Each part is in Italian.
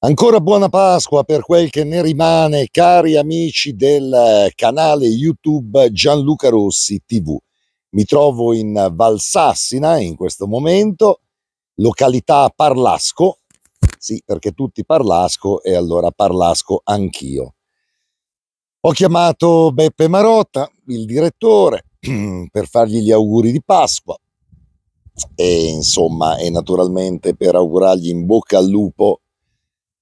Ancora buona Pasqua per quel che ne rimane, cari amici del canale YouTube Gianluca Rossi TV. Mi trovo in Valsassina in questo momento, località Parlasco, sì, perché tutti Parlasco e allora Parlasco anch'io. Ho chiamato Beppe Marotta, il direttore, per fargli gli auguri di Pasqua e insomma e naturalmente per augurargli in bocca al lupo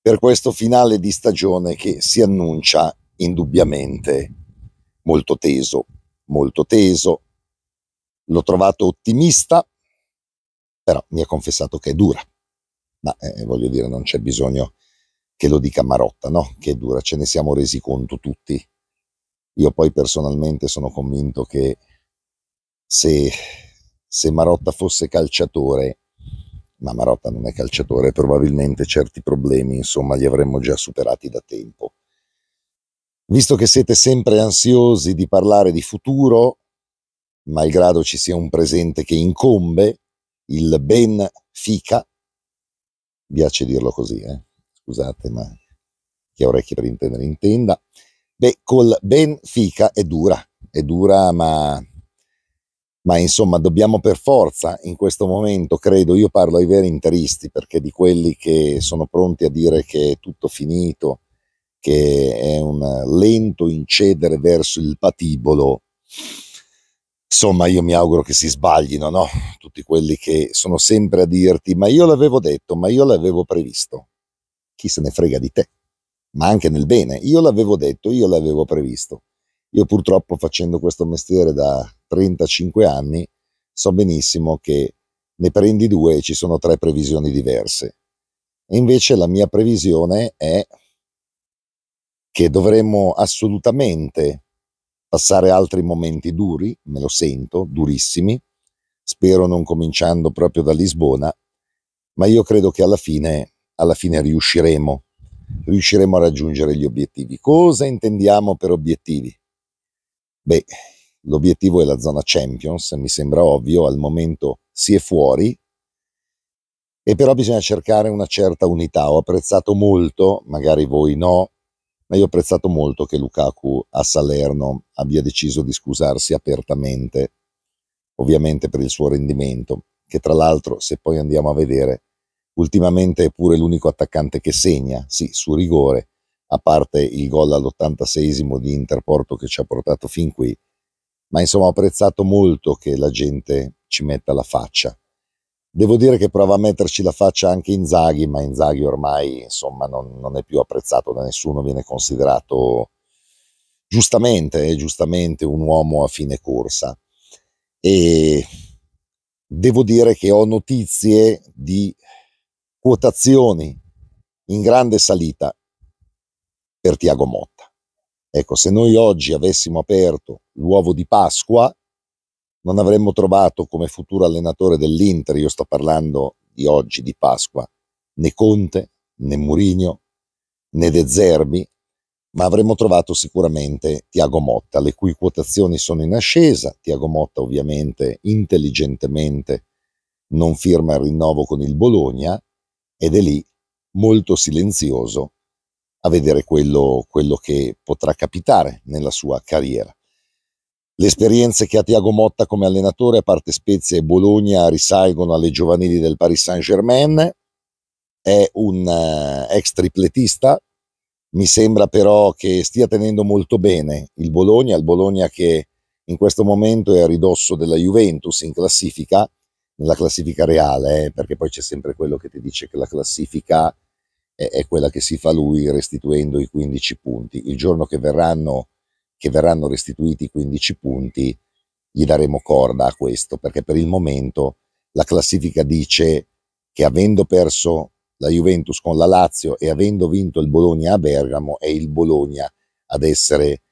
per questo finale di stagione che si annuncia indubbiamente molto teso, molto teso. L'ho trovato ottimista, però mi ha confessato che è dura. Ma voglio dire, non c'è bisogno che lo dica Marotta, no? Che è dura, ce ne siamo resi conto tutti. Io poi personalmente sono convinto che se Marotta fosse calciatore, ma Marotta non è calciatore, probabilmente certi problemi, insomma, li avremmo già superati da tempo. Visto che siete sempre ansiosi di parlare di futuro, malgrado ci sia un presente che incombe, il Benfica, piace dirlo così, scusate, ma chi ha orecchie per intendere intenda. Beh, col Benfica è dura, ma insomma dobbiamo per forza in questo momento, credo, io parlo ai veri interisti, perché di quelli che sono pronti a dire che è tutto finito, che è un lento incedere verso il patibolo, insomma io mi auguro che si sbaglino, no? Tutti quelli che sono sempre a dirti ma io l'avevo detto, ma io l'avevo previsto, chi se ne frega di te, ma anche nel bene, io l'avevo detto, io l'avevo previsto. Io purtroppo facendo questo mestiere da 35 anni so benissimo che ne prendi due e ci sono tre previsioni diverse. E invece la mia previsione è che dovremmo assolutamente passare altri momenti duri, me lo sento, durissimi, spero non cominciando proprio da Lisbona, ma io credo che alla fine riusciremo a raggiungere gli obiettivi. Cosa intendiamo per obiettivi? Beh, l'obiettivo è la zona Champions, mi sembra ovvio, al momento si è fuori e però bisogna cercare una certa unità. Ho apprezzato molto, magari voi no, ma io ho apprezzato molto che Lukaku a Salerno abbia deciso di scusarsi apertamente, ovviamente per il suo rendimento, che tra l'altro, se poi andiamo a vedere, ultimamente è pure l'unico attaccante che segna, sì, su rigore, a parte il gol all'86esimo di Interporto che ci ha portato fin qui, ma insomma ho apprezzato molto che la gente ci metta la faccia. Devo dire che prova a metterci la faccia anche Inzaghi, ma Inzaghi ormai insomma non è più apprezzato da nessuno, viene considerato giustamente un uomo a fine corsa. E devo dire che ho notizie di quotazioni in grande salita per Thiago Motta. Ecco, se noi oggi avessimo aperto l'uovo di Pasqua non avremmo trovato come futuro allenatore dell'Inter, io sto parlando di oggi, di Pasqua, né Conte, né Mourinho, né De Zerbi, ma avremmo trovato sicuramente Thiago Motta, le cui quotazioni sono in ascesa. Thiago Motta ovviamente intelligentemente non firma il rinnovo con il Bologna ed è lì molto silenzioso a vedere quello che potrà capitare nella sua carriera. Le esperienze che ha Thiago Motta come allenatore, a parte Spezia e Bologna, risalgono alle giovanili del Paris Saint-Germain, è un ex tripletista, mi sembra però che stia tenendo molto bene il Bologna che in questo momento è a ridosso della Juventus in classifica, nella classifica reale, perché poi c'è sempre quello che ti dice che la classifica è quella che si fa lui restituendo i 15 punti, il giorno che verranno restituiti i 15 punti, gli daremo corda a questo, perché per il momento la classifica dice che avendo perso la Juventus con la Lazio e avendo vinto il Bologna a Bergamo, è il Bologna ad essere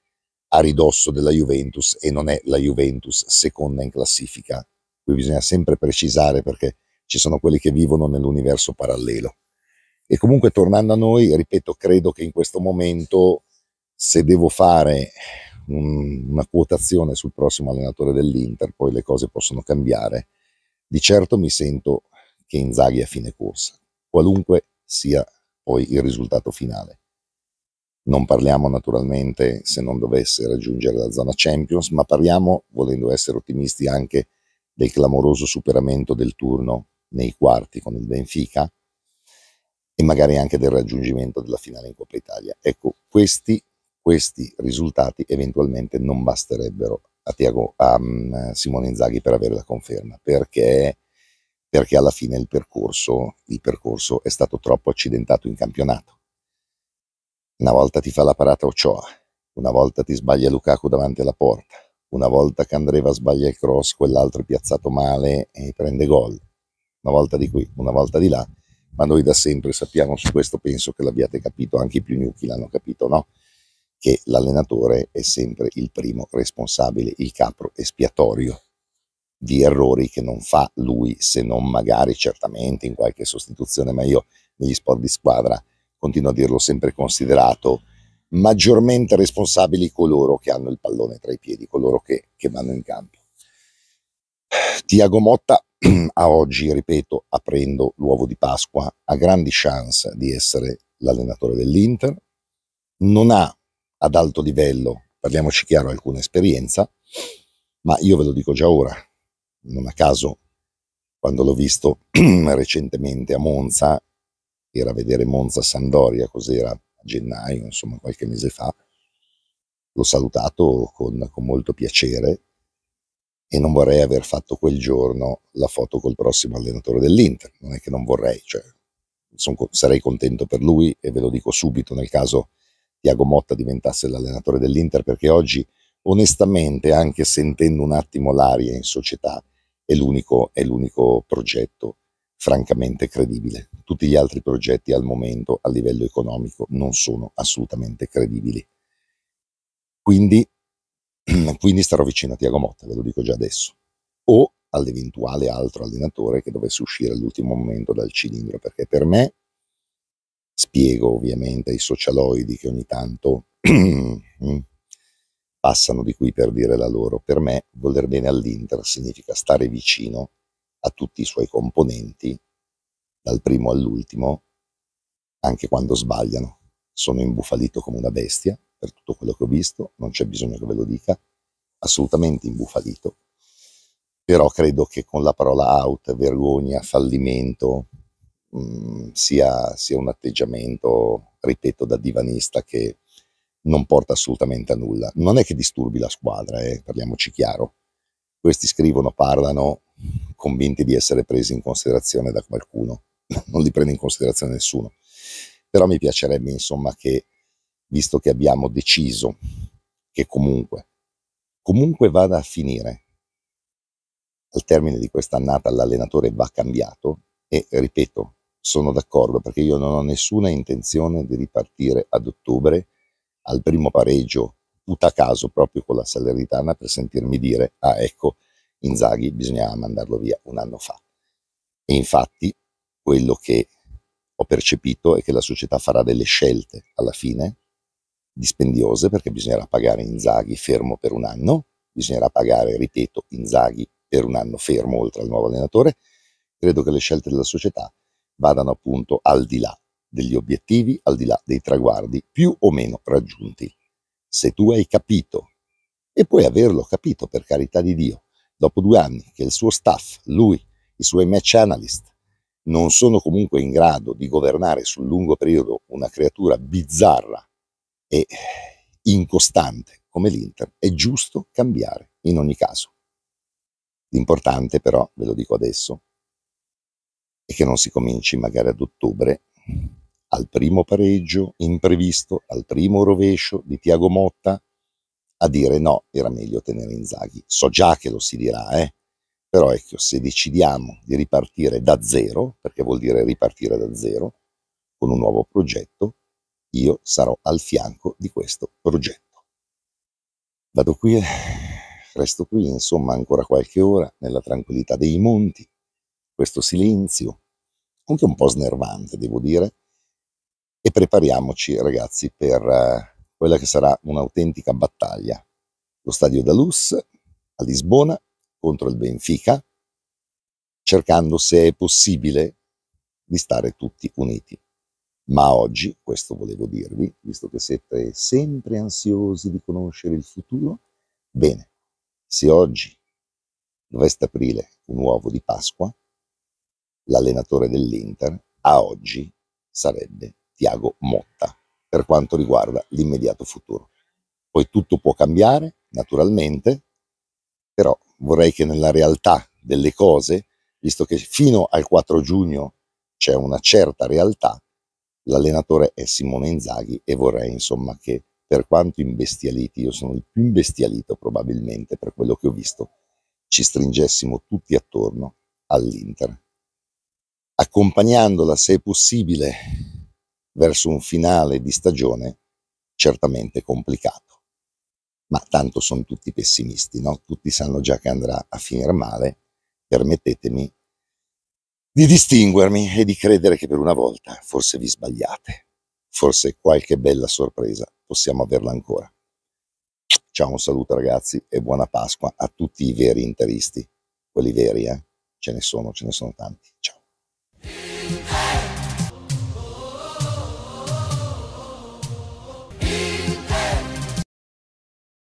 a ridosso della Juventus e non è la Juventus seconda in classifica. Qui bisogna sempre precisare perché ci sono quelli che vivono nell'universo parallelo. E comunque tornando a noi, ripeto, credo che in questo momento, se devo fare una quotazione sul prossimo allenatore dell'Inter, poi le cose possono cambiare, di certo mi sento che Inzaghi è a fine corsa, qualunque sia poi il risultato finale. Non parliamo naturalmente se non dovesse raggiungere la zona Champions, ma parliamo, volendo essere ottimisti, anche del clamoroso superamento del turno nei quarti con il Benfica e magari anche del raggiungimento della finale in Coppa Italia. Ecco, questi risultati eventualmente non basterebbero a Simone Inzaghi per avere la conferma, perché alla fine il percorso è stato troppo accidentato in campionato. Una volta ti fa la parata Ochoa, una volta ti sbaglia Lukaku davanti alla porta, una volta che Andreva sbaglia il cross, quell'altro è piazzato male e prende gol, una volta di qui, una volta di là, ma noi da sempre sappiamo, su questo penso che l'abbiate capito, anche i più gnocchi l'hanno capito, no? Che l'allenatore è sempre il primo responsabile, il capro espiatorio di errori che non fa lui, se non magari certamente in qualche sostituzione, ma io negli sport di squadra continuo a dirlo, sempre considerato maggiormente responsabili coloro che hanno il pallone tra i piedi, coloro che vanno in campo. Thiago Motta a oggi, ripeto, aprendo l'uovo di Pasqua, ha grandi chance di essere l'allenatore dell'Inter, non ha ad alto livello, parliamoci chiaro, alcuna esperienza, ma io ve lo dico già ora, non a caso quando l'ho visto recentemente a Monza, era a vedere Monza Sandoria, cos'era, a gennaio, insomma qualche mese fa, l'ho salutato con molto piacere e non vorrei aver fatto quel giorno la foto col prossimo allenatore dell'Inter, non è che non vorrei, cioè, sarei contento per lui e ve lo dico subito nel caso Thiago Motta diventasse l'allenatore dell'Inter, perché oggi onestamente, anche sentendo un attimo l'aria in società, è l'unico progetto francamente credibile. Tutti gli altri progetti al momento a livello economico non sono assolutamente credibili. Quindi starò vicino a Thiago Motta, ve lo dico già adesso, o all'eventuale altro allenatore che dovesse uscire all'ultimo momento dal cilindro, perché per me, spiego ovviamente ai socialoidi che ogni tanto passano di qui per dire la loro, per me voler bene all'Inter significa stare vicino a tutti i suoi componenti, dal primo all'ultimo, anche quando sbagliano. Sono imbufalito come una bestia per tutto quello che ho visto, non c'è bisogno che ve lo dica, assolutamente imbufalito, però credo che con la parola out, vergogna, fallimento, sia un atteggiamento, ripeto, da divanista che non porta assolutamente a nulla. Non è che disturbi la squadra, parliamoci chiaro. Questi scrivono, parlano, convinti di essere presi in considerazione da qualcuno. Non li prende in considerazione nessuno. Però mi piacerebbe, insomma, che, visto che abbiamo deciso che comunque vada a finire, al termine di quest'annata l'allenatore va cambiato, e ripeto, sono d'accordo, perché io non ho nessuna intenzione di ripartire ad ottobre al primo pareggio, putacaso proprio con la Salernitana, per sentirmi dire, ah ecco, Inzaghi bisognava mandarlo via un anno fa. E infatti quello che ho percepito è che la società farà delle scelte alla fine, dispendiose, perché bisognerà pagare Inzaghi fermo per un anno, bisognerà pagare, ripeto, Inzaghi per un anno fermo oltre al nuovo allenatore. Credo che le scelte della società vadano appunto al di là degli obiettivi, al di là dei traguardi più o meno raggiunti. Se tu hai capito, e puoi averlo capito per carità di Dio, dopo 2 anni che il suo staff, lui, i suoi match analyst, non sono comunque in grado di governare sul lungo periodo una creatura bizzarra e incostante come l'Inter, è giusto cambiare in ogni caso. L'importante però, ve lo dico adesso, è che non si cominci magari ad ottobre al primo pareggio imprevisto, al primo rovescio di Thiago Motta, a dire no, era meglio tenere Inzaghi. So già che lo si dirà, però ecco, se decidiamo di ripartire da zero, perché vuol dire ripartire da zero, con un nuovo progetto, io sarò al fianco di questo progetto. Vado qui, resto qui, insomma, ancora qualche ora, nella tranquillità dei monti, questo silenzio, anche un po' snervante, devo dire, e prepariamoci, ragazzi, per quella che sarà un'autentica battaglia. Lo Stadio da Luz a Lisbona contro il Benfica, cercando, se è possibile, di stare tutti uniti. Ma oggi, questo volevo dirvi, visto che siete sempre ansiosi di conoscere il futuro, bene, se oggi dovreste aprire un uovo di Pasqua, l'allenatore dell'Inter a oggi sarebbe Thiago Motta, per quanto riguarda l'immediato futuro. Poi tutto può cambiare, naturalmente, però vorrei che nella realtà delle cose, visto che fino al 4 giugno c'è una certa realtà, l'allenatore è Simone Inzaghi e vorrei insomma che, per quanto imbestialiti, io sono il più imbestialito probabilmente per quello che ho visto, ci stringessimo tutti attorno all'Inter, accompagnandola se possibile verso un finale di stagione certamente complicato, ma tanto sono tutti pessimisti, no? Tutti sanno già che andrà a finire male. Permettetemi di distinguermi e di credere che per una volta forse vi sbagliate, forse qualche bella sorpresa possiamo averla ancora. Ciao, un saluto ragazzi e buona Pasqua a tutti i veri interisti, quelli veri, ce ne sono tanti, ciao.